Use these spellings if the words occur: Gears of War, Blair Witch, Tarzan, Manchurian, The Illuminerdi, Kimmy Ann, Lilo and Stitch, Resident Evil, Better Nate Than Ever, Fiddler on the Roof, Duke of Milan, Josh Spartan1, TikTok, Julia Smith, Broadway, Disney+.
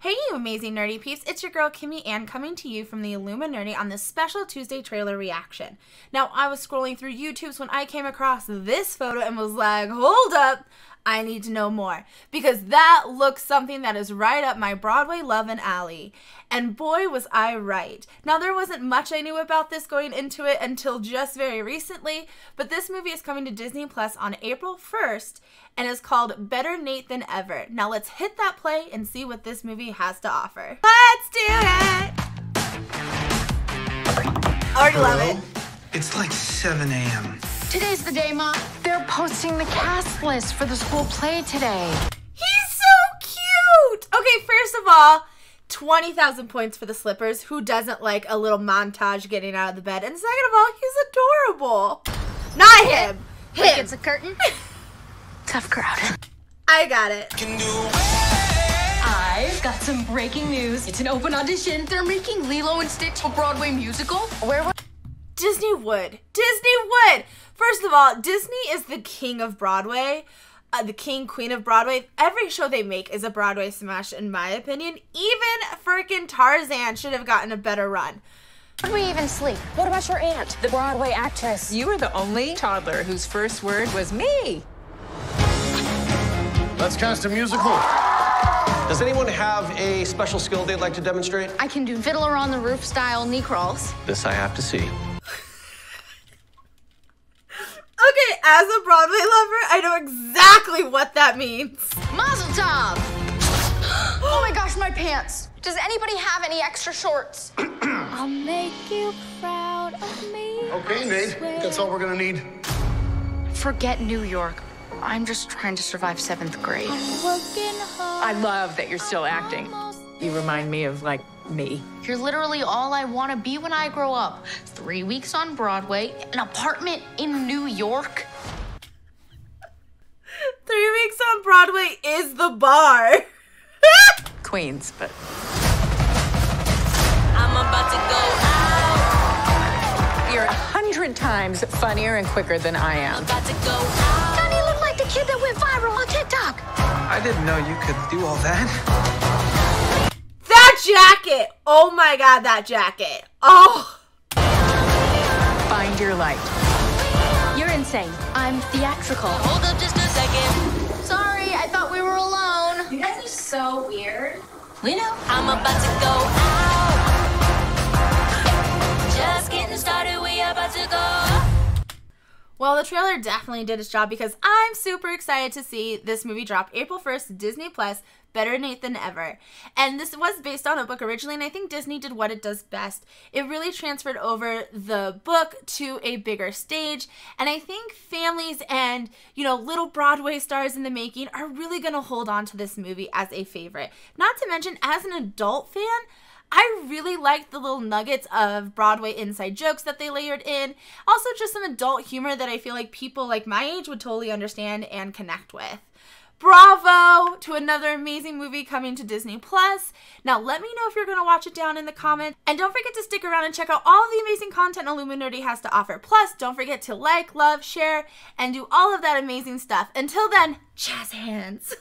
Hey you amazing nerdy peeps, it's your girl Kimmy Ann coming to you from the Illuminerdi on this special Tuesday trailer reaction. Now I was scrolling through YouTube's when I came across this photo and was like, hold up, I need to know more, because that looks something that is right up my Broadway love and alley. And boy was I right. Now there wasn't much I knew about this going into it until just very recently, but this movie is coming to Disney+ on April 1st and is called Better Nate Than Ever. Now let's hit that play and see what this movie has to offer. Let's do it! Already love it. It's like 7 a.m. Today's the day, Mom. They're posting the cast list for the school play today. He's so cute! Okay, first of all, 20,000 points for the slippers. Who doesn't like a little montage getting out of the bed? And second of all, he's adorable. Not him. Him. It's a curtain. Tough crowd. I got it. I've got some breaking news. It's an open audition. They're making Lilo and Stitch a Broadway musical. Where was Disney would. Disney would! First of all, Disney is the king of Broadway, the king, queen of Broadway. Every show they make is a Broadway smash, in my opinion. Even frickin' Tarzan should have gotten a better run. How do we even sleep? What about your aunt, the Broadway actress? You were the only toddler whose first word was me. Let's cast a musical. Does anyone have a special skill they'd like to demonstrate? I can do Fiddler on the Roof style knee crawls. This I have to see. Okay, as a Broadway lover, I know exactly what that means. Mazel tov! Oh my gosh, my pants. Does anybody have any extra shorts? I'll make you proud of me. Okay, Nate, that's all we're gonna need. Forget New York. I'm just trying to survive 7th grade. I love that you're still acting. You remind me of, like, me. You're literally all I want to be when I grow up. 3 weeks on Broadway, an apartment in New York. 3 weeks on Broadway is the bar. Queens, but... I'm about to go out. You're 100 times funnier and quicker than I am. I'm about to go out. Donnie looked like the kid that went viral on TikTok. I didn't know you could do all that. Jacket! Oh my god, that jacket. Oh! Find your light. You're insane. I'm theatrical. Hold up just a second. Sorry, I thought we were alone. You guys are so weird. We know. I'm about to go out. Just getting started, we about to go. Well, the trailer definitely did its job because I'm super excited to see this movie drop April 1st, Disney+, Better Nate Than Ever. And this was based on a book originally, and I think Disney did what it does best. It really transferred over the book to a bigger stage, and I think families and, you know, little Broadway stars in the making are really going to hold on to this movie as a favorite. Not to mention, as an adult fan, I really liked the little nuggets of Broadway inside jokes that they layered in. Also just some adult humor that I feel like people like my age would totally understand and connect with. Bravo to another amazing movie coming to Disney+. Now let me know if you're going to watch it down in the comments. And don't forget to stick around and check out all the amazing content Illuminerdi has to offer. Plus, don't forget to like, love, share, and do all of that amazing stuff. Until then, jazz hands!